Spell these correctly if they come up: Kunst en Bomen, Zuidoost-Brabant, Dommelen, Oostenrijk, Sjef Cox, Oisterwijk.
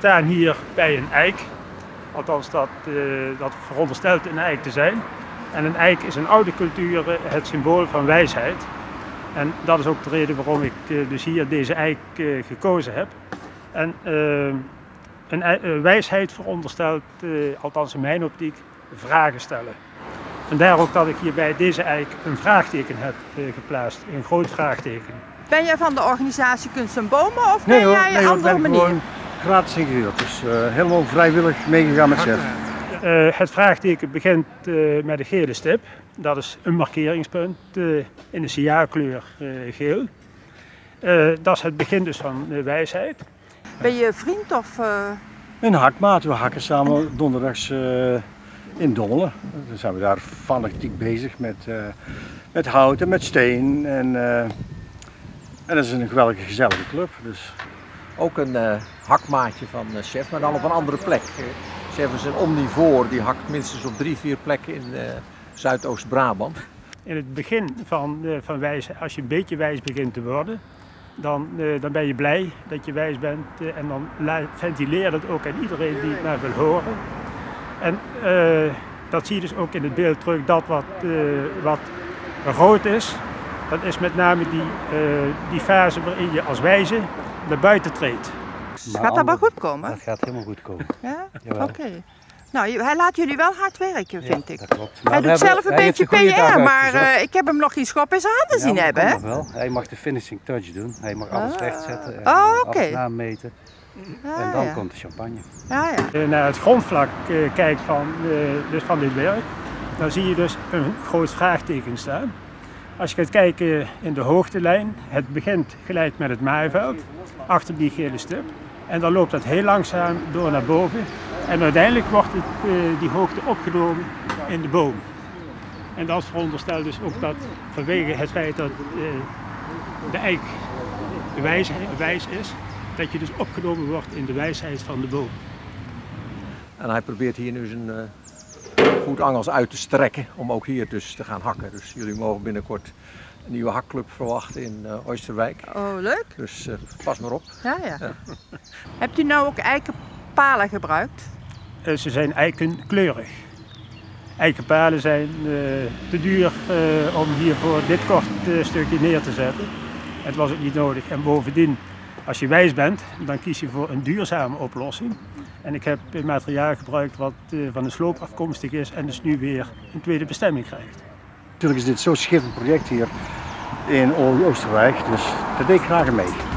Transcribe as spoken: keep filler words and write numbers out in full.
staan hier bij een eik. Althans, dat, uh, dat veronderstelt een eik te zijn. En een eik is in oude culturen het symbool van wijsheid. En dat is ook de reden waarom ik uh, dus hier deze eik uh, gekozen heb. En uh, een uh, wijsheid veronderstelt, uh, althans in mijn optiek, vragen stellen. Vandaar ook dat ik hier bij deze eik een vraagteken heb uh, geplaatst, een groot vraagteken. Ben jij van de organisatie Kunst en Bomen of nee, ben hoor, jij een nee, andere hoor, ben manier? Gewoon gratis ingehuurd, dus uh, helemaal vrijwillig meegegaan met Sjef. Uh, het vraagteken begint uh, met een gele stip. Dat is een markeringspunt uh, in de siaarkleur uh, geel. Uh, dat is het begin dus van uh, wijsheid. Ben je vriend of? Uh... Een hakmaat. We hakken samen donderdags uh, in Dommelen. Dan zijn we daar fanatiek bezig met, uh, met hout en met steen. En, uh, en dat is een geweldige, gezellige club. Dus. Ook een uh, hakmaatje van uh, Sjef, maar dan op een andere plek. Sjef is een omnivoor, die hakt minstens op drie, vier plekken in uh, Zuidoost-Brabant. In het begin van, uh, van wijzen, als je een beetje wijs begint te worden, dan, uh, dan ben je blij dat je wijs bent. Uh, en dan ventileer dat ook aan iedereen die het maar wil horen. En uh, dat zie je dus ook in het beeld terug, dat wat, uh, wat rood is, dat is met name die, uh, die fase waarin je als wijze naar buiten treedt. Maar gaat dat wel goed komen? Dat gaat helemaal goed komen. Ja? Oké. Okay. Nou, hij laat jullie wel hard werken, vind ja, ik. Dat klopt. Maar hij doet zelf een beetje P R, maar uh, ik heb hem nog geen schop in zijn handen ja, zien hebben. Hè? Wel. Hij mag de finishing touch doen. Hij mag alles ah. rechtzetten en oh, okay. alles naammeten. Ah, en dan ja. komt de champagne. Ah, ja. Naar het grondvlak uh, kijkt van, uh, dus van dit werk, dan zie je dus een groot vraagteken staan. Als je gaat kijken in de hoogtelijn, het begint gelijk met het maaiveld, achter die gele stip. En dan loopt dat heel langzaam door naar boven. En uiteindelijk wordt het, die hoogte opgenomen in de boom. En dat veronderstelt dus ook dat vanwege het feit dat de eik wijs, wijs is, dat je dus opgenomen wordt in de wijsheid van de boom. En hij probeert hier nu zijn goed angels uit te strekken om ook hier dus te gaan hakken. Dus jullie mogen binnenkort een nieuwe hakclub verwachten in uh, Oisterwijk. Oh, leuk. Dus uh, pas maar op. Ja, ja. ja. Hebt u nou ook eikenpalen gebruikt? Uh, ze zijn eikenkleurig. Eikenpalen zijn uh, te duur uh, om hier voor dit kort uh, stukje neer te zetten. Het was ook niet nodig. En bovendien, als je wijs bent, dan kies je voor een duurzame oplossing. En ik heb een materiaal gebruikt wat uh, van een sloop afkomstig is en dus nu weer een tweede bestemming krijgt. Natuurlijk is dit zo'n schitterend project hier in Oostenrijk, dus daar deed ik graag mee.